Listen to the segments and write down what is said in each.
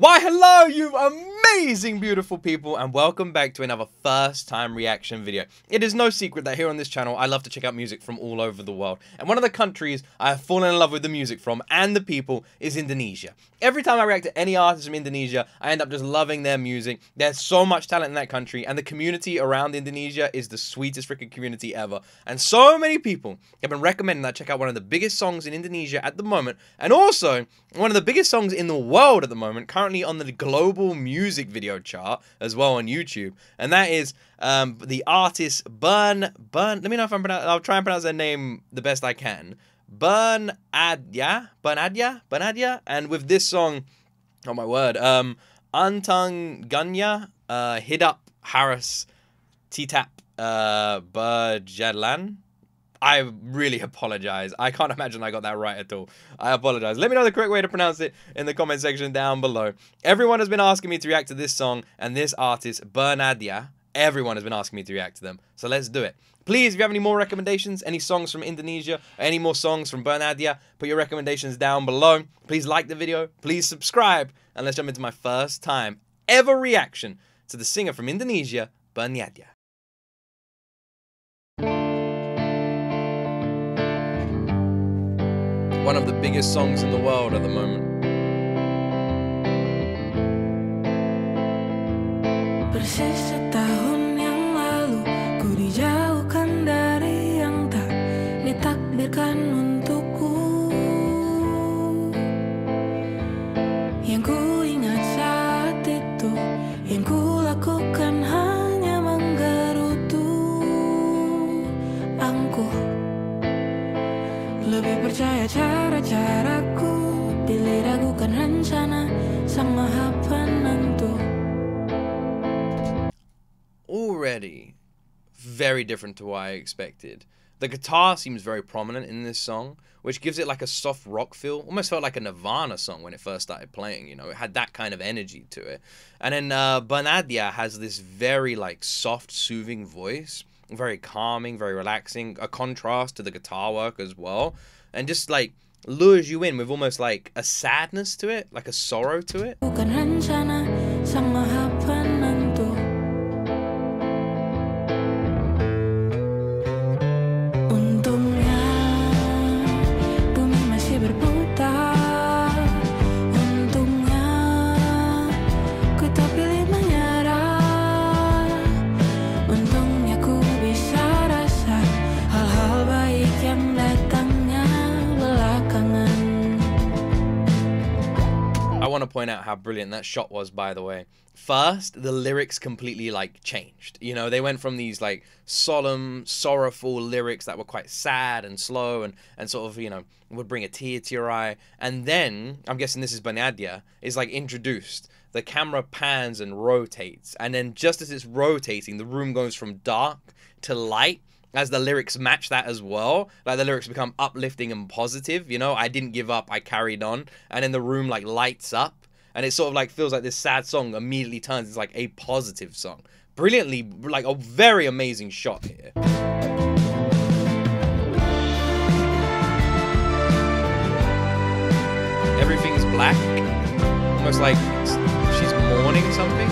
Why hello you amazing beautiful people, and welcome back to another first time reaction video. It is no secret that here on this channel I love to check out music from all over the world, and one of the countries I have fallen in love with the music from and the people is Indonesia. Every time I react to any artist from Indonesia, I end up just loving their music. There's so much talent in that country, and the community around Indonesia is the sweetest freaking community ever, and so many people have been recommending that I check out one of the biggest songs in Indonesia at the moment, and also one of the biggest songs in the world at the moment, currently on the global music video chart as well on YouTube, and that is the artist Bern. Let me know if I'll try and pronounce their name the best I can. Bernadya, and with this song, oh my word, Antang Ganya Hidap Haras Titap Berjalan. I really apologize. I can't imagine I got that right at all. I apologize. Let me know the correct way to pronounce it in the comment section down below. Everyone has been asking me to react to this song and this artist, Bernadya. Everyone has been asking me to react to them. So let's do it. Please, if you have any more recommendations, any songs from Indonesia, any more songs from Bernadya, put your recommendations down below. Please like the video. Please subscribe. And let's jump into my first time ever reaction to the singer from Indonesia, Bernadya. One of the biggest songs in the world at the moment. Persis setahun yang lalu, ku dijauhkan dari yang tak ditakdirkan untukku. Yang ku ingat saat itu, yang ku lakukan hanya menggerutu angkuh. Lebih percaya cara-caraku, pilih ragukan rencana sang maha penentu. Already very different to what I expected. The guitar seems very prominent in this song, which gives it like a soft rock feel. Almost felt like a Nirvana song when it first started playing, you know. It had that kind of energy to it. And then Bernadya has this very like soft, soothing voice. Very calming, very relaxing, a contrast to the guitar work as well, and just like lures you in with almost like a sadness to it, like a sorrow to it. I want to point out how brilliant that shot was, by the way. First, the lyrics completely like changed, you know. They went from these like solemn, sorrowful lyrics that were quite sad and slow and sort of, you know, would bring a tear to your eye, and then I'm guessing this is Bernadya is like introduced. The camera pans and rotates, and then just as it's rotating, the room goes from dark to light as the lyrics match that as well. Like the lyrics become uplifting and positive, you know, I didn't give up, I carried on, and then the room like lights up, and it sort of like feels like this sad song immediately turns into like a positive song. Brilliantly, like a very amazing shot here. Everything's black, almost like she's mourning something.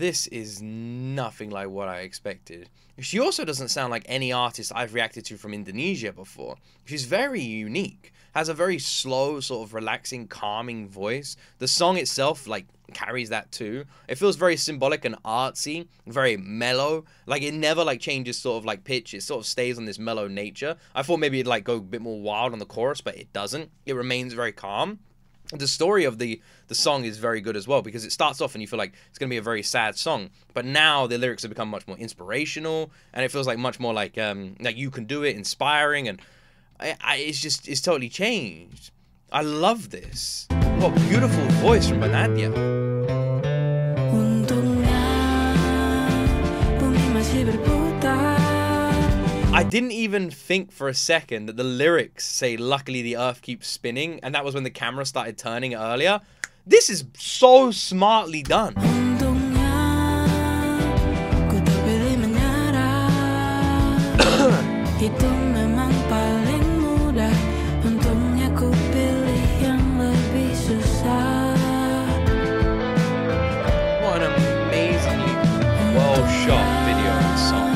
This is nothing like what I expected. She also doesn't sound like any artist I've reacted to from Indonesia before. She's very unique, has a very slow, sort of relaxing, calming voice. The song itself, like, carries that too. It feels very symbolic and artsy, very mellow. Like, it never, like, changes sort of, like, pitch. It sort of stays on this mellow nature. I thought maybe it'd, like, go a bit more wild on the chorus, but it doesn't. It remains very calm. The story of the song is very good as well, because it starts off and you feel like it's going to be a very sad song. But now the lyrics have become much more inspirational, and it feels like much more like you can do it, inspiring, and it's just, it's totally changed. I love this. What a beautiful voice from Nadia. I didn't even think for a second that the lyrics say, luckily the earth keeps spinning, and that was when the camera started turning earlier. This is so smartly done. What an amazingly well shot video and song.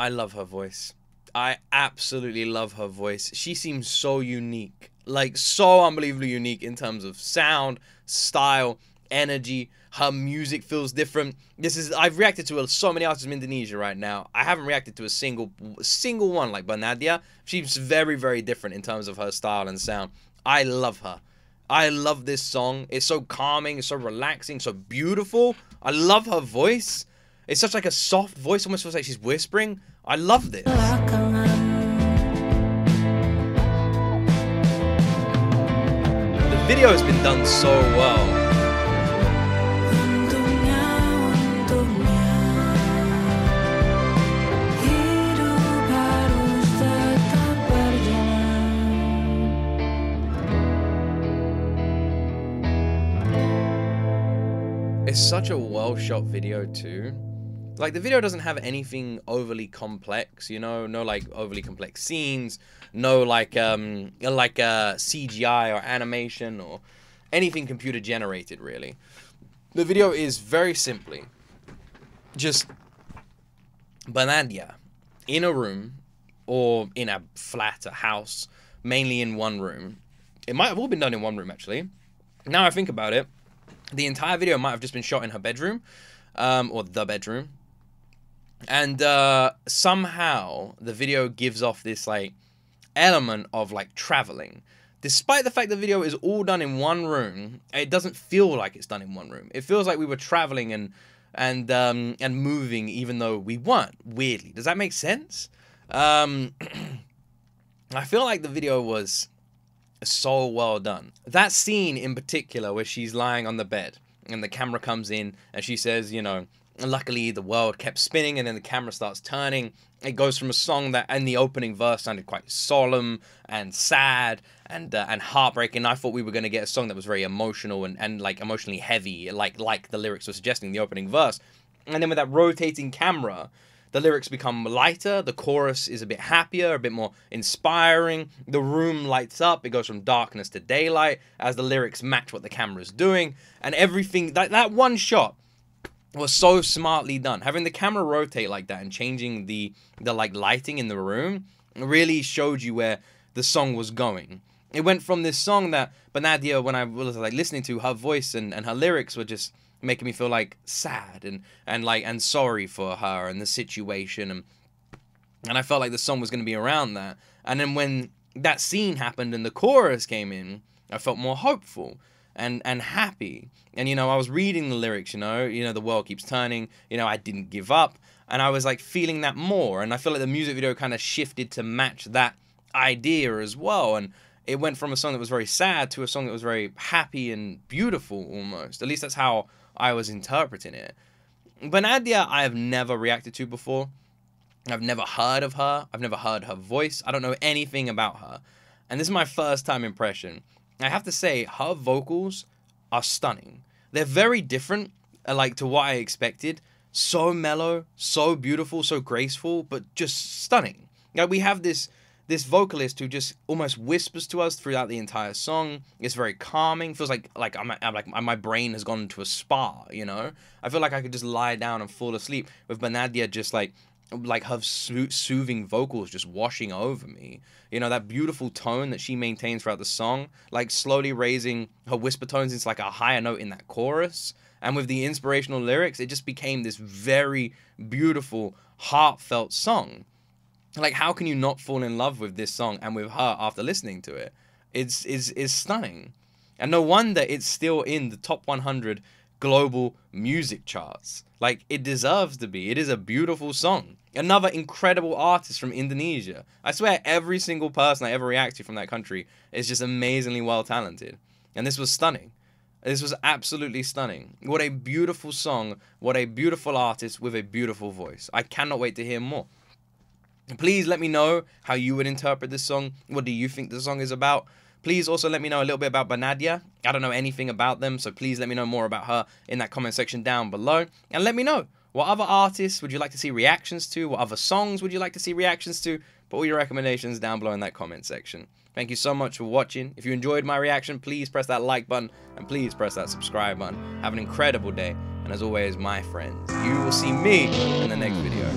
I love her voice. I absolutely love her voice. She seems so unique, like so unbelievably unique in terms of sound, style, energy. Her music feels different. This is, I've reacted to so many artists from Indonesia right now. I haven't reacted to a single one like Nadia. She's very, very different in terms of her style and sound. I love her. I love this song. It's so calming, it's so relaxing, so beautiful. I love her voice. It's such like a soft voice, almost feels like she's whispering. I love this. The video has been done so well. It's such a well-shot video too. Like, the video doesn't have anything overly complex, you know? No, like, overly complex scenes. No, like, CGI or animation or anything computer-generated, really. The video is very simply just Nadia in a room or in a flat, a house, mainly in one room. It might have all been done in one room, actually. Now I think about it, the entire video might have just been shot in her bedroom. Or the bedroom, and somehow the video gives off this like element of like traveling, despite the fact the video is all done in one room. It doesn't feel like it's done in one room. It feels like we were traveling and moving, even though we weren't. Weirdly, does that make sense? I feel like the video was so well done. That scene in particular, where she's lying on the bed. And the camera comes in and she says, you know, luckily the world kept spinning, and then the camera starts turning. It goes from a song that in the opening verse sounded quite solemn and sad and heartbreaking. I thought we were going to get a song that was very emotional and like emotionally heavy, like the lyrics were suggesting in the opening verse. And then with that rotating camera, the lyrics become lighter. The chorus is a bit happier, a bit more inspiring. The room lights up. It goes from darkness to daylight as the lyrics match what the camera's doing. And everything, that one shot was so smartly done. Having the camera rotate like that and changing the like lighting in the room really showed you where the song was going. It went from this song that Nadia, when I was like listening to her voice and her lyrics were just making me feel like sad and sorry for her and the situation, and I felt like the song was going to be around that. And then when that scene happened and the chorus came in, I felt more hopeful and happy. And you know, I was reading the lyrics, you know, the world keeps turning, you know, I didn't give up, and I was like feeling that more. And I feel like the music video kind of shifted to match that idea as well. And it went from a song that was very sad to a song that was very happy and beautiful almost. At least that's how I was interpreting it. Nadia, I have never reacted to before. I've never heard of her. I've never heard her voice. I don't know anything about her. And this is my first time impression. I have to say, her vocals are stunning. They're very different, like, to what I expected. So mellow, so beautiful, so graceful, but just stunning. Now, we have this vocalist who just almost whispers to us throughout the entire song. It's very calming. Feels like I'm like my brain has gone to a spa, you know? I feel like I could just lie down and fall asleep with Nadia, just like her soothing vocals just washing over me. You know, that beautiful tone that she maintains throughout the song, like slowly raising her whisper tones into like a higher note in that chorus. And with the inspirational lyrics, it just became this very beautiful, heartfelt song. Like, how can you not fall in love with this song and with her after listening to it? It's stunning. And no wonder it's still in the top 100 global music charts. Like, it deserves to be. It is a beautiful song. Another incredible artist from Indonesia. I swear, every single person I ever react to from that country is just amazingly well talented. And this was stunning. This was absolutely stunning. What a beautiful song. What a beautiful artist with a beautiful voice. I cannot wait to hear more. Please let me know how you would interpret this song. What do you think the song is about? Please also let me know a little bit about Banadia. I don't know anything about them, so please let me know more about her in that comment section down below. And let me know, what other artists would you like to see reactions to? What other songs would you like to see reactions to? Put all your recommendations down below in that comment section. Thank you so much for watching. If you enjoyed my reaction, please press that like button and please press that subscribe button. Have an incredible day. And as always, my friends, you will see me in the next video.